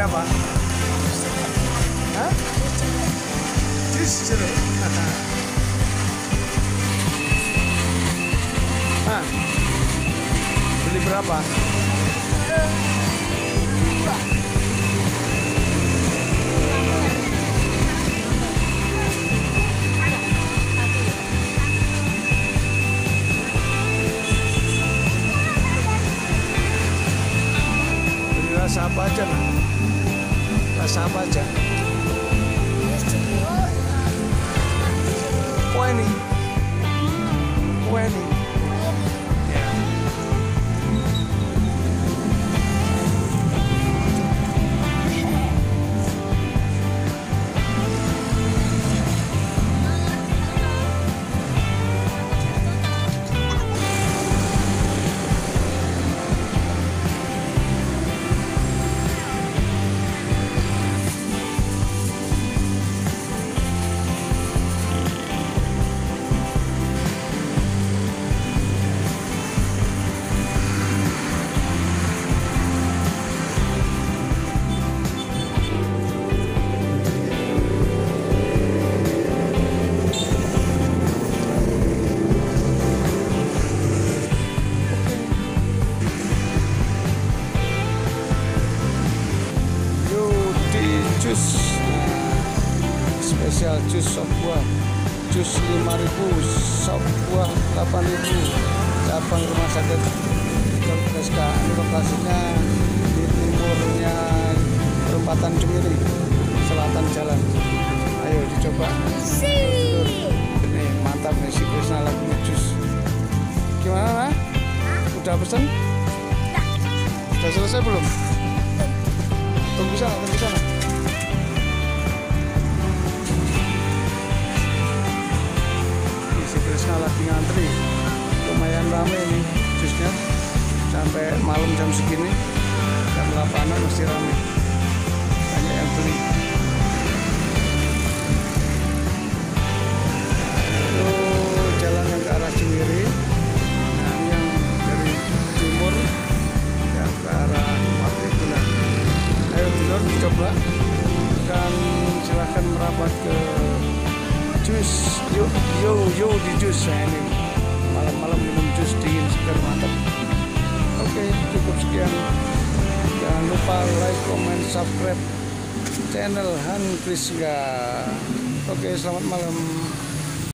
apa? Hah? Justru. Hah? Beli berapa? Rasa apa aja nak? Rasa apa aja? Kue ni, kue ni. Spesial jus sop buah, jus 5.000, sop buah 8.000. Cabang Rumah Sakit Han Kriska, lokasinya di timurnya perempatan Cuiri, selatan jalan. Ayo dicoba. Ini mantap nih si Krisna lagi jus. Gimana? Nah? Udah pesen? Udah selesai belum? Tunggu sana, tunggu sana. Lagi ngantri, lumayan ramai ini jusnya, sampai malam jam segini, jam 8-an masih ramai, banyak yang beli. Lalu jalan yang ke arah Cuiri, yang dari timur yang ke arah Matribulan. Ayo dulur coba dan silahkan merapat ke jus, yo di jus ini. Malam-malam minum jus dingin segar mantap. Oke, cukup sekian. Jangan lupa like, comment, subscribe channel Han Kriska. Oke, selamat malam.